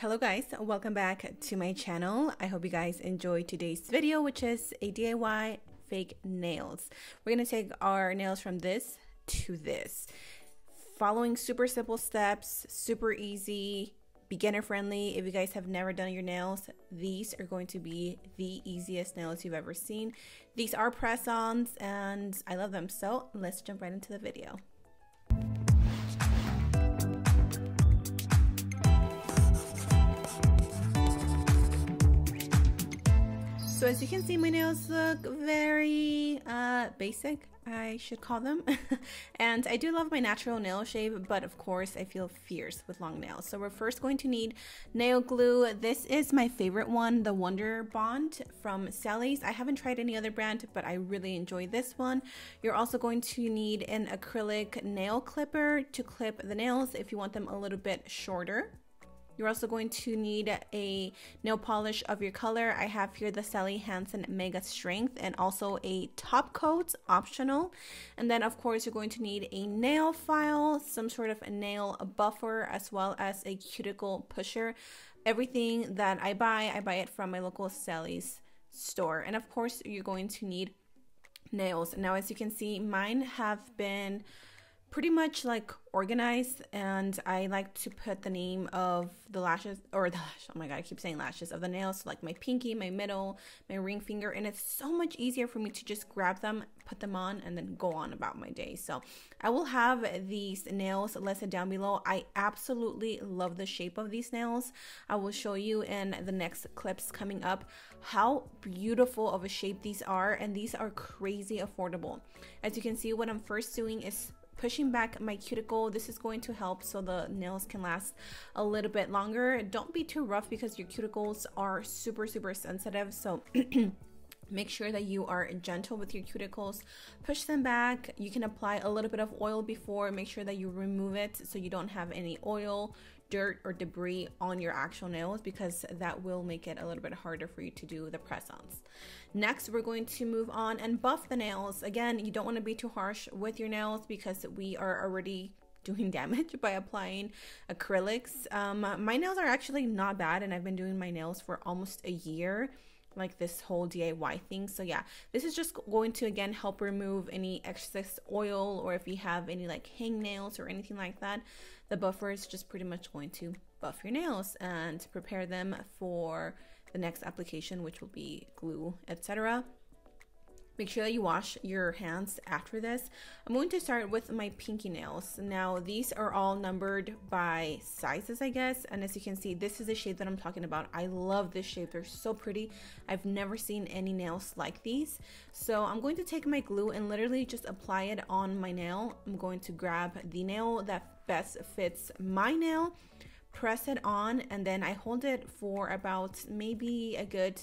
Hello guys, welcome back to my channel. I hope you guys enjoyed today's video, which is a DIY fake nails. We're gonna take our nails from this to this, following super simple steps, super easy, beginner friendly. If you guys have never done your nails, these are going to be the easiest nails you've ever seen. These are press-ons and I love them, so let's jump right into the video. So as you can see, my nails look very basic, I should call them. And I do love my natural nail shape, but of course I feel fierce with long nails. So we're first going to need nail glue. This is my favorite one, the Wonder Bond from Sally's. I haven't tried any other brand, but I really enjoy this one. You're also going to need an acrylic nail clipper to clip the nails if you want them a little bit shorter. You're also going to need a nail polish of your color. I have here the Sally Hansen Mega Strength, and also a top coat, optional. And then of course you're going to need a nail file, some sort of a nail buffer, as well as a cuticle pusher. Everything that I buy it from my local Sally's store. And of course you're going to need nails. Now as you can see, mine have been pretty much like organized, and I like to put the name of the lashes, or the lash, oh my god, I keep saying lashes, of the nails, so like my pinky, my middle, my ring finger, and it's so much easier for me to just grab them, put them on, and then go on about my day. So I will have these nails listed down below. I absolutely love the shape of these nails. I will show you in the next clips coming up how beautiful of a shape these are, and these are crazy affordable. As you can see, what I'm first doing is pushing back my cuticle. This is going to help so the nails can last a little bit longer. Don't be too rough because your cuticles are super sensitive, so make sure that you are gentle with your cuticles. Push them back. You can apply a little bit of oil before. Make sure that you remove it so you don't have any oil, dirt, or debris on your actual nails, because that will make it a little bit harder for you to do the press-ons. Next, we're going to move on and buff the nails. Again, you don't want to be too harsh with your nails because we are already doing damage by applying acrylics. My nails are actually not bad, and I've been doing my nails for almost a year, like this whole DIY thing. So yeah, this is just going to again help remove any excess oil, or if you have any like hang nails or anything like that. The buffer is just pretty much going to buff your nails and prepare them for the next application, which will be glue, etc. Make sure that you wash your hands after this. I'm going to start with my pinky nails. Now these are all numbered by sizes, I guess. And as you can see, this is the shape that I'm talking about. I love this shape. They're so pretty. I've never seen any nails like these. So I'm going to take my glue and literally just apply it on my nail. I'm going to grab the nail that best fits my nail, press it on, and then I hold it for about maybe a good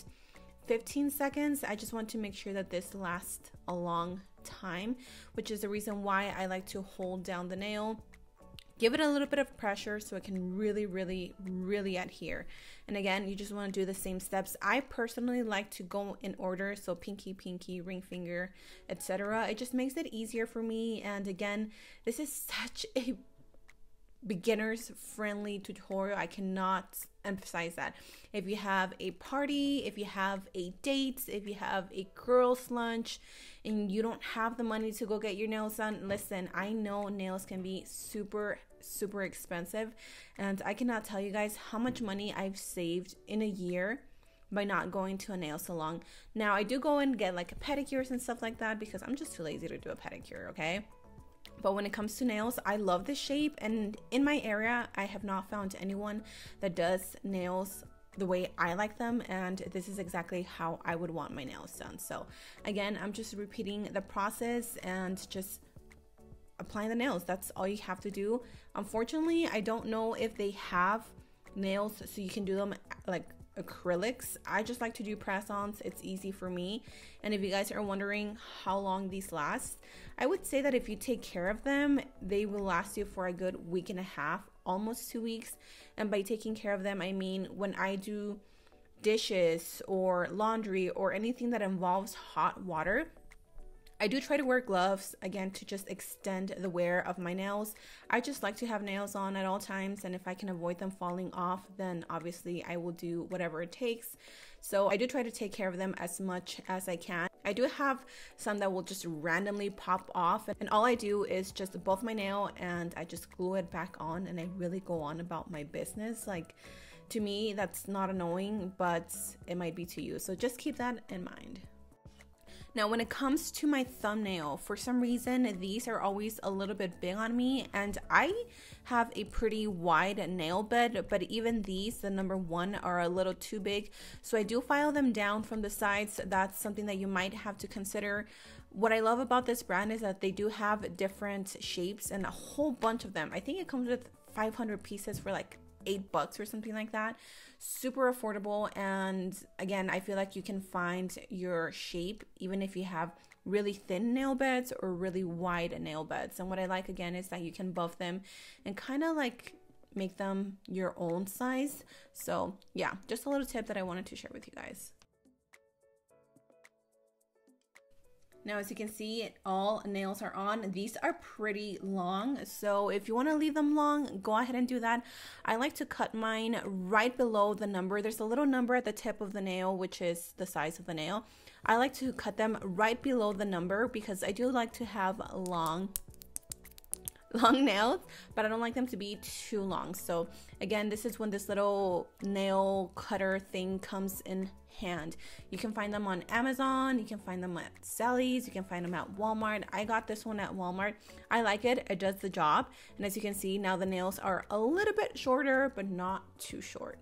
15 seconds. I just want to make sure that this lasts a long time, which is the reason why I like to hold down the nail, give it a little bit of pressure so it can really adhere. And again, you just want to do the same steps. I personally like to go in order, so pinky, ring finger, etc. It just makes it easier for me. And again, this is such a beginners friendly tutorial. I cannot emphasize that. If you have a party, if you have a date, if you have a girls lunch and you don't have the money to go get your nails done, listen, I know nails can be super expensive, and I cannot tell you guys how much money I've saved in a year by not going to a nail salon. Now I do go and get like pedicures and stuff like that because I'm just too lazy to do a pedicure, okay? But when it comes to nails, I love this shape, and in my area, I have not found anyone that does nails the way I like them, and this is exactly how I would want my nails done. So again, I'm just repeating the process and just applying the nails. That's all you have to do. Unfortunately, I don't know if they have nails so you can do them like acrylics. I just like to do press-ons. It's easy for me. And if you guys are wondering how long these last, I would say that if you take care of them, they will last you for a good week and a half, almost 2 weeks. And by taking care of them, I mean when I do dishes or laundry or anything that involves hot water, I do try to wear gloves, again, to just extend the wear of my nails. I just like to have nails on at all times, and if I can avoid them falling off, then obviously I will do whatever it takes. So I do try to take care of them as much as I can. I do have some that will just randomly pop off, and all I do is just buff my nail and I just glue it back on, and I really go on about my business. Like, to me, that's not annoying, but it might be to you. So just keep that in mind. Now, when it comes to my thumbnail, for some reason, these are always a little bit big on me, and I have a pretty wide nail bed, but even these, the number one, are a little too big. So I do file them down from the sides. That's something that you might have to consider. What I love about this brand is that they do have different shapes and a whole bunch of them. I think it comes with 500 pieces for like $8 or something like that. Super affordable, and again, I feel like you can find your shape even if you have really thin nail beds or really wide nail beds. And what I like, again, is that you can buff them and kind of like make them your own size. So yeah, just a little tip that I wanted to share with you guys. Now, as you can see, all nails are on. These are pretty long, so if you want to leave them long, go ahead and do that. I like to cut mine right below the number. There's a little number at the tip of the nail, which is the size of the nail. I like to cut them right below the number because I do like to have long nails, but I don't like them to be too long. So again, this is when this little nail cutter thing comes in hand. You can find them on Amazon, you can find them at Sally's, you can find them at Walmart. I got this one at Walmart. I like it, it does the job. And as you can see, now the nails are a little bit shorter, but not too short.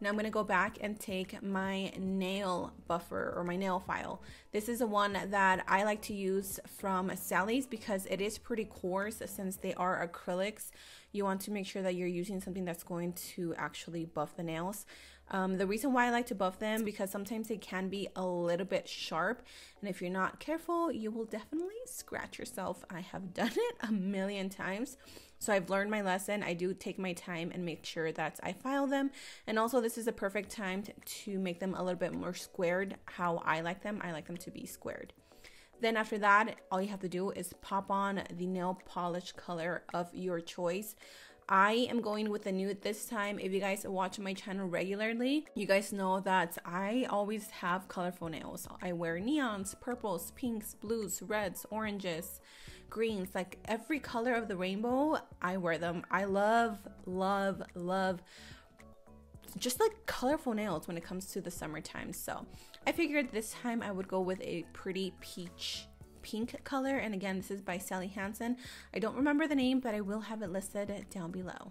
Now I'm going to go back and take my nail buffer or my nail file. This is the one that I like to use from Sally's because it is pretty coarse. Since they are acrylics, you want to make sure that you're using something that's going to actually buff the nails. The reason why I like to buff them because sometimes they can be a little bit sharp, and if you're not careful, you will definitely scratch yourself. I have done it a million times. So I've learned my lesson. I do take my time and make sure that I file them. And also, this is a perfect time to make them a little bit more squared how I like them. I like them to be squared. Then after that, all you have to do is pop on the nail polish color of your choice. I am going with the nude this time. If you guys watch my channel regularly, you guys know that I always have colorful nails. I wear neons, purples, pinks, blues, reds, oranges, greens, like every color of the rainbow, I wear them. I love, love, love just like colorful nails when it comes to the summertime. So I figured this time I would go with a pretty peach pink color, and again, this is by Sally Hansen. I don't remember the name, but I will have it listed down below.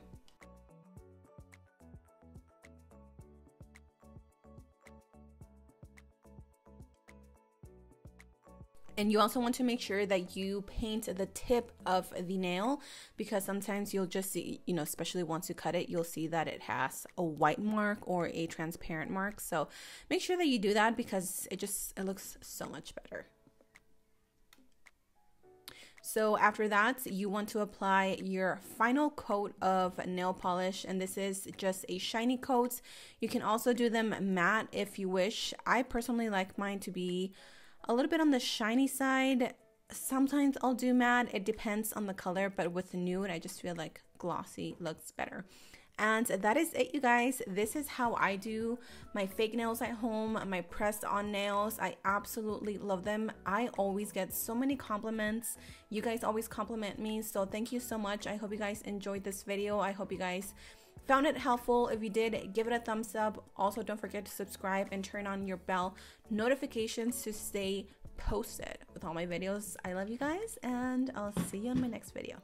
And you also want to make sure that you paint the tip of the nail because sometimes you'll just see, you know, especially once you cut it, you'll see that it has a white mark or a transparent mark. So make sure that you do that because it looks so much better. So after that, you want to apply your final coat of nail polish, and this is just a shiny coat. You can also do them matte if you wish. I personally like mine to be a little bit on the shiny side. Sometimes I'll do matte, it depends on the color, but with nude, I just feel like glossy looks better. And that is it, you guys. This is how I do my fake nails at home, my pressed on nails. I absolutely love them. I always get so many compliments. You guys always compliment me, so thank you so much. I hope you guys enjoyed this video. I hope you guys found it helpful. If you did, give it a thumbs up. Also, don't forget to subscribe and turn on your bell notifications to stay posted with all my videos. I love you guys, and I'll see you in my next video.